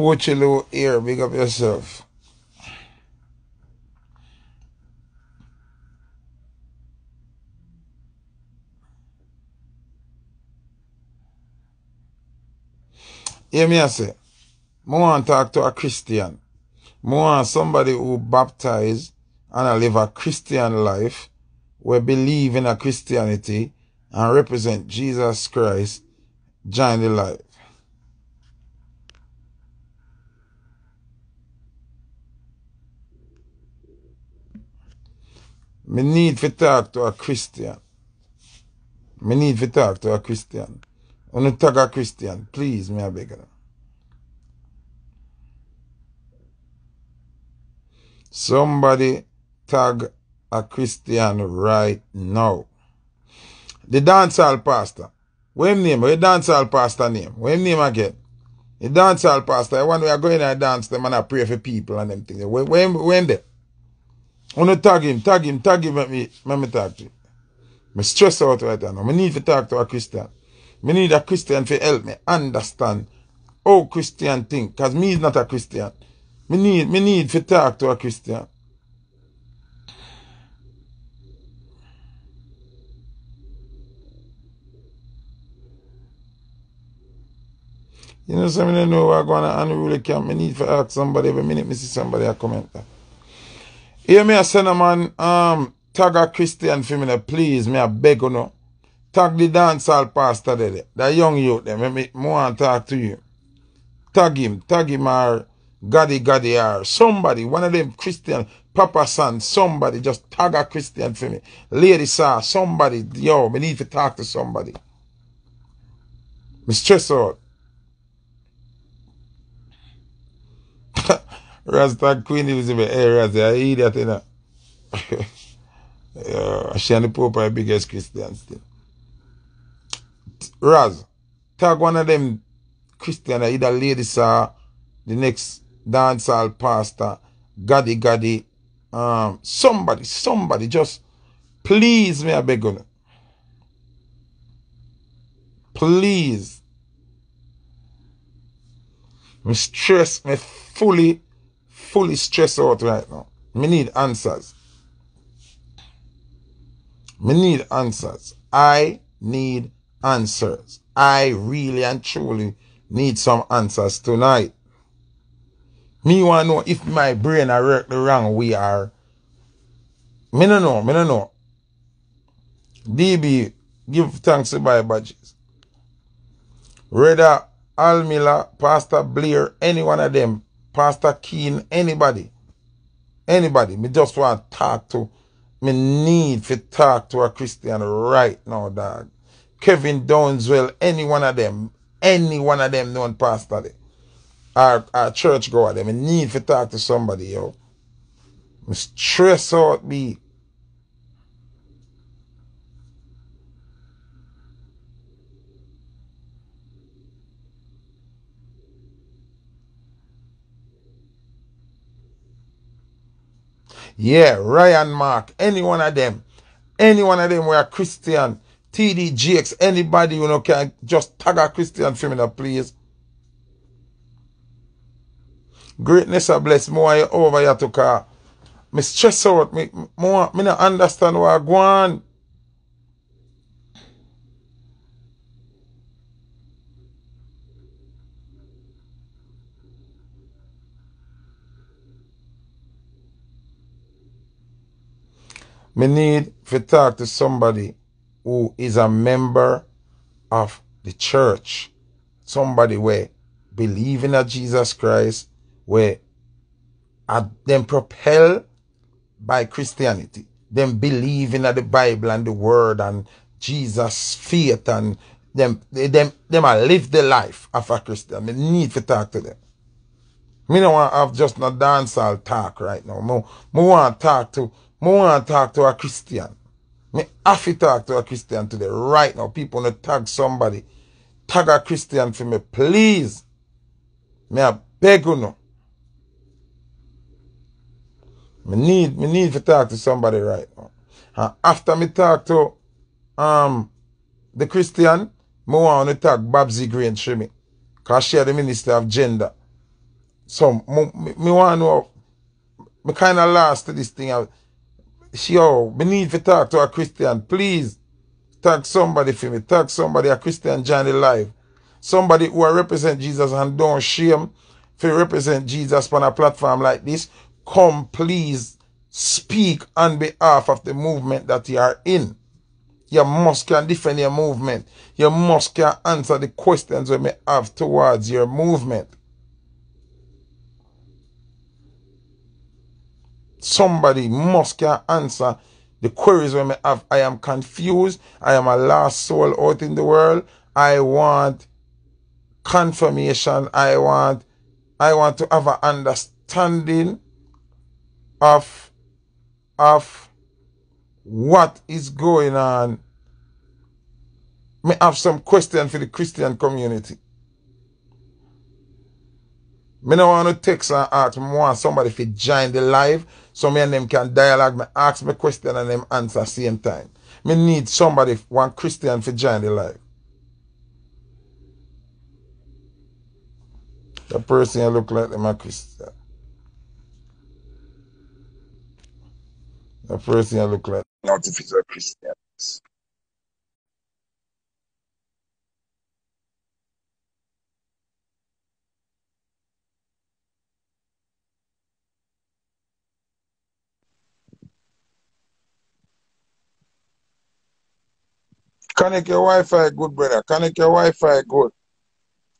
Porchalo Air, big up yourself. Hear me, I say. I want to talk to a Christian. I want somebody who baptized and I live a Christian life, where believe in a Christianity and represent Jesus Christ, join the life. I need to talk to a Christian. I need to talk to a Christian. When you tag a Christian, please, me a beggar. Somebody tag a Christian right now. The dancehall pastor. What him name? What dancehall pastor name? What him name again? The dancehall pastor. The one we are going and dance them and I pray for people and them things. When they? When you tag him, let me talk to you. I stress out right now. I need to talk to a Christian. Me need a Christian to help me understand how Christian think, because me is not a Christian. Me need to talk to a Christian. You know, some of them know I'm going to unruly camp. Me need to ask somebody every minute. Me see somebody a comment. Hear me a send man, tag a Christian for me, please. Me a beg you know. Tag the dancehall pastor there. That young youth there. I want to talk to you. Tag him or Gaddy or somebody. One of them Christian, Papa San, somebody. Just tag a Christian for me. Lady Sir, somebody. Yo, we need to talk to somebody. I stress out. Rasta Queen Elizabeth. Hey, Rasta, you idiot, you know. Yeah, she and the Pope are the biggest Christians still. Raz, tag one of them Christian, either Lady Sir, the next dancehall pastor, Gaddy, somebody, just please me, I beg you. Please. I'm stressed, I'm fully stressed out right now. I need answers. I need answers. I really and truly need some answers tonight. Me want to know if my brain are work the wrong way or... Me no know. DB, give thanks to buy badges. Reda, Almila, Pastor Blair, any one of them, Pastor Keen, anybody. Me just want to talk to... Me need to talk to a Christian right now, dog. Kevin Downswell, any one of them known pastor there. Our church goer, them. I need to talk to somebody, yo. I stress out me. Yeah, Ryan Mark, any one of them were Christian. TDGX, anybody you know can just tag a Christian female, please. Greatness a bless more over here to car. Me stress out, me not understand what I go on. Me need to talk to somebody who is a member of the church. Somebody where believing in Jesus Christ, where are them propelled by Christianity. Them believing in the Bible and the Word and Jesus' faith, and them are live the life of a Christian. I need to talk to them. Me don't want to have just no dancehall talk right now. I want to talk to a Christian. Me have to talk to a Christian today, right now. People want to tag somebody. Tag a Christian for me, please. Me I beg you now. Me need to talk to somebody right now. And after me talk to the Christian, me want to tag Babsy Green for me. Because she is the Minister of Gender. So, me want to know, me kind of lost to this thing. She, oh, me need to talk to a Christian. Please, talk somebody for me. Talk somebody, a Christian journey live. Somebody who represent Jesus and don't shame for represent Jesus on a platform like this. Come, please, speak on behalf of the movement that you are in. You must can defend your movement. You must can answer the questions we may have towards your movement. Somebody must can answer the queries we may have. I am confused. I am a lost soul out in the world. I want confirmation. I want to have an understanding of what is going on. May have some question for the Christian community. Me no want to text and ask. Me want somebody to join the live so me and them can dialogue. Me ask me question and them answer same time. Me need somebody, one Christian, to join the live. The person look like them a Christian. The person look like. Not if it's a Christian. Connect your Wi-Fi good, brother. Connect your Wi-Fi good.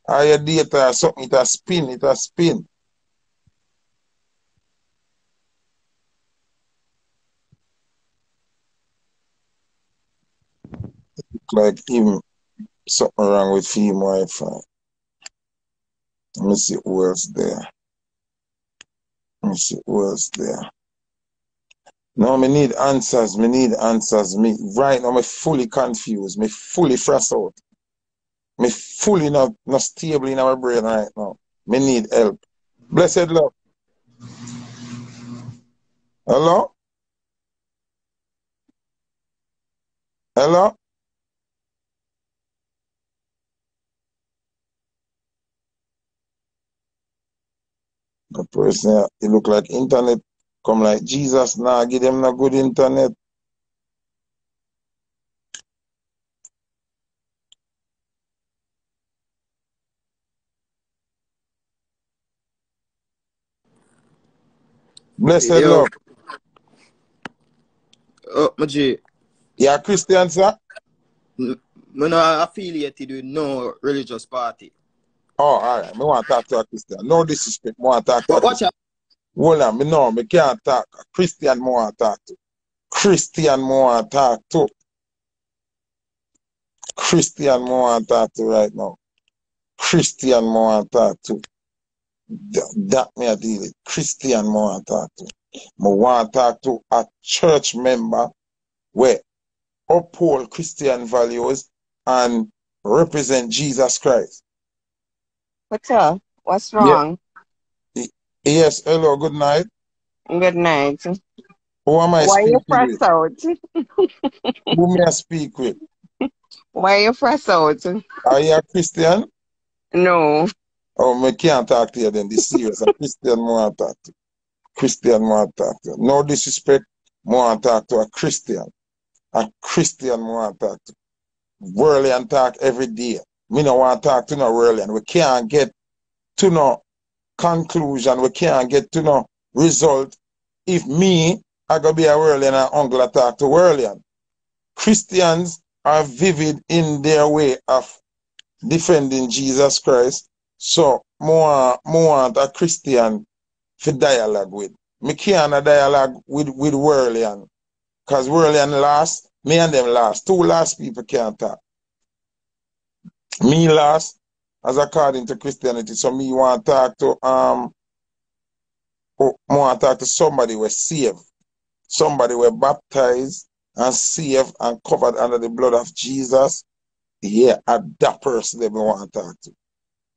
Or your data or something, it has spin, it has spin. Like him, something wrong with him Wi-Fi. Let me see who else there. No, me need answers. Me right now, me fully confused. Me fully frazzed out. Me fully not stable in my brain right now. Me need help. Blessed love. Hello. Hello. The person, it look like internet come like Jesus now. Give them no good internet. Blessed love. Oh, my G. Yeah, Christian, sir? I'm not affiliated with no religious party. Oh, all right. I want to talk to a Christian. No disrespect. I want to talk to a Christian. Hold on. No, I can't talk. A Christian I want to talk to. Right now. That me a deal with. Christian I want to talk to. I want to talk to a church member where uphold Christian values and represent Jesus Christ. Hotel, what's wrong? Yeah. Yes, hello, good night. Good night. Who am I speaking with? Why are you fresh out? Who may I speak with? Why are you fresh out? Are you a Christian? No. Oh, I can't talk to you then. This is serious. A Christian more talk to. No disrespect, more talk to a Christian. More talk to. Worldly and talk every day. Me no want to talk to no really, and we can't get to no conclusion. We can't get to no result if me, I go be a worldly and an uncle talk to worldly. Christians are vivid in their way of defending Jesus Christ. So, more a Christian for dialogue with. Me can't dialogue with worldly, because worldly last, me and them last. Two last people can't talk. Me last, as according to Christianity, so me want to talk to somebody who is saved, somebody who is baptized and saved and covered under the blood of Jesus. Yeah, that person they want to talk to.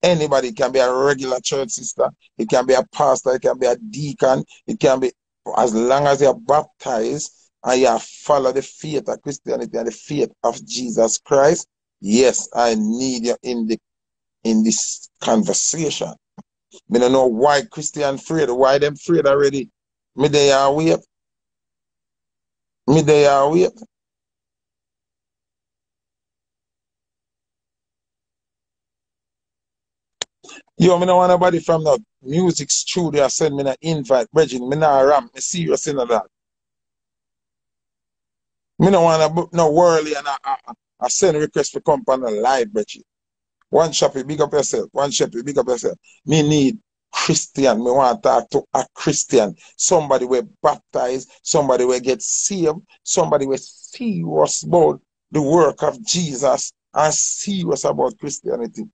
Anybody, it can be a regular church sister, it can be a pastor, it can be a deacon, it can be, as long as you are baptized and you follow the faith of Christianity and the faith of Jesus Christ. Yes, I need you in this conversation. Me don't know why Christian afraid. Why them afraid already? Me they are weep. Me they are weep. Yo, me no want nobody from the music studio send me an invite. Bridging, me not ram. Me serious in that. Me no want to book no worldly and I send request for come on the live, Bridging. One shoppy, big up yourself. One shoppy, big up yourself. Me need Christian. Me want to talk to a Christian. Somebody were baptized. Somebody will get saved. Somebody were serious about the work of Jesus and serious about Christianity.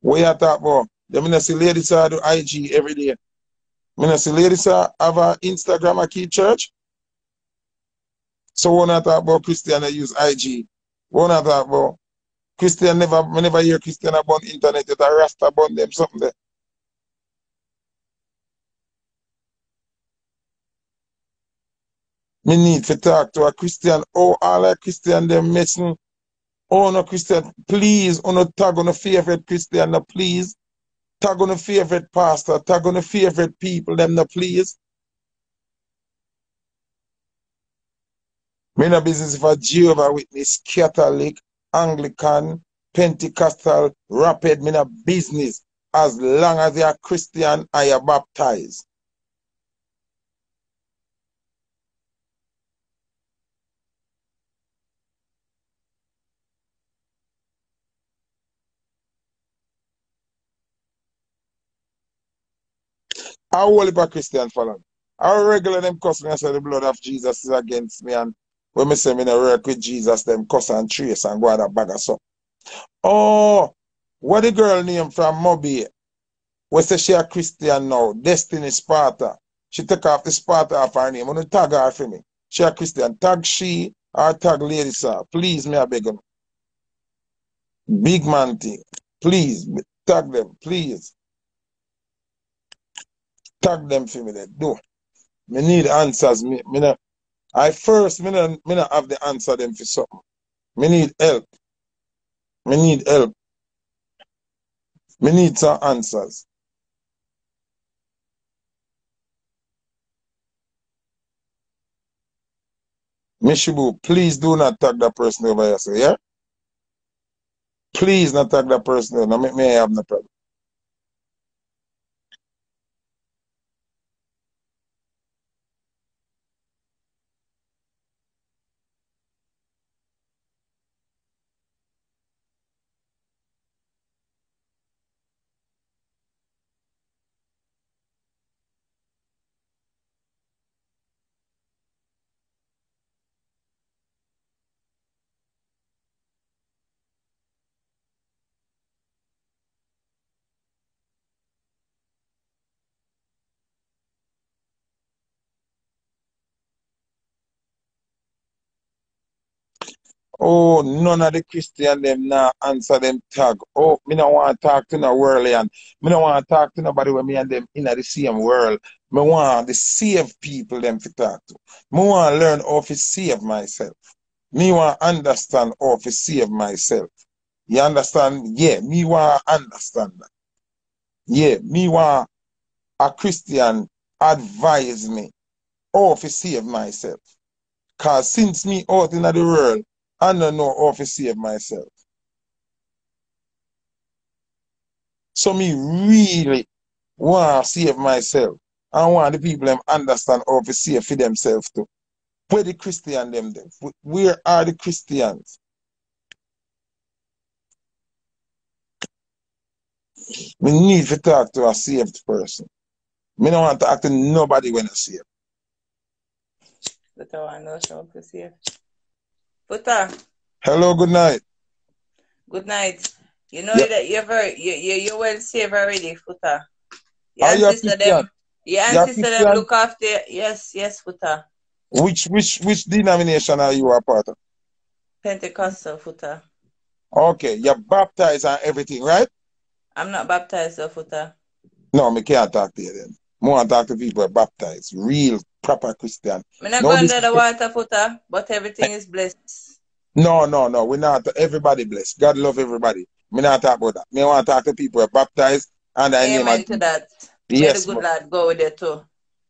What you talk about? The minister ladies are do IG every day. Minister ladies are have an Instagram a key church. So when I talk about Christian, I use IG. When I talk about Christian, never hear Christian about internet. It's a rasta about them something there. Me need to talk to a Christian. Oh, all a Christian them messing. Oh no, Christian, please, oh no, tag on a favorite Christian, no, please. Tag on a favorite pastor, tag on a favorite people, them, no, please. Me no business if a Jehovah Witness, Catholic, Anglican, Pentecostal, Rapid, me no business. As long as they are Christian, I are baptized. I will be a Christian for them. I regular them cuss me and say the blood of Jesus is against me, and when me say me no work with Jesus, them cuss and trace and go out a bag of soap. Oh, what the girl named from Moby? We say she a Christian now, Destiny Sparta. She take off the Sparta off her name. I'm going to tag her for me. She a Christian. Tag she or tag lady, sir. Please, me a beg them. Big man thing. Please, tag them, please. Tag them for me then. Do. Me need answers. I first have the answer them for something. Me need help. Me need help. Me need some answers. Mishibu, please do not tag that person over here, sir, yeah? Please not tag that person. No, me have no problem. Oh, none of the Christian them now answer them tag. Oh, me no want to talk to no worldly and me no want to talk to nobody with me and them in the same world. Me want the saved people them to talk to. Me want to learn how to save myself. Me want to understand how to save myself. You understand? Yeah, me want to understand that. Yeah, me want a Christian advise me how to save myself. Because since me out in the world, I don't know how to save myself. So me really want to save myself. I want the people them understand how to save for themselves too. Where the Christian them then? Where are the Christians? We need to talk to a saved person. Me don't want to talk to nobody when I save. But I know how to save. Puta. Hello, good night. Good night. You know yep. That you well saved already, Puta. Your ancestor them. Your ancestor them look after. Yes, Puta. Which denomination are you a part of? Pentecostal, Puta. Okay, you're baptized and everything, right? I'm not baptized, though, Puta. No, I can't talk to you then. More talk to people who are baptized, real, proper Christian. I'm not going to the water footer, but everything is blessed. No. We're not. Everybody blessed. God love everybody. I'm not talk about that. I want to talk to people who are baptized. And I amen to that. Yes, may the good Lord go with you too.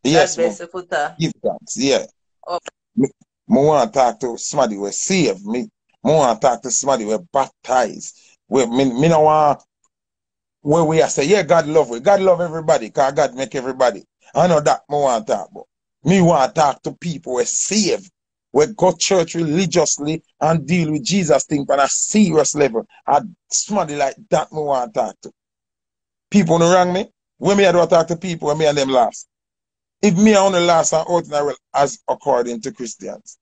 Yes, God bless the footer. Give thanks, yeah. Oh. I want to talk to somebody who is saved. I want to talk to somebody who is baptized. I don't want where we are say, yeah, God love we. God love everybody, because God make everybody. I know that I want to talk about. Me want to talk to people who are saved, who go to church religiously and deal with Jesus thing on a serious level. And somebody like that I want to talk to. People who wrong me, when I don't talk to people, when me and them last. If me only last and ordinary as according to Christians.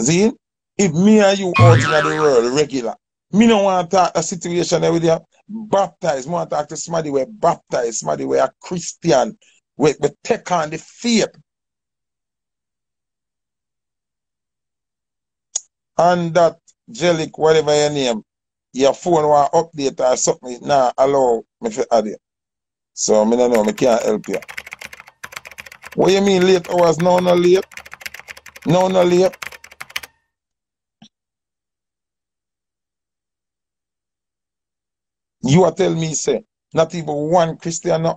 See? If me and you ordinary world regular, me don't want to talk a situation every day. Baptized, I want to talk to somebody who is baptized, somebody who is a Christian, who take on the faith. And that Jellic, whatever your name, your phone want update or something, nah, allow me to add it. So I don't know, I can't help you. What do you mean late hours? No late. No late. You are telling me, say, not even one Christian.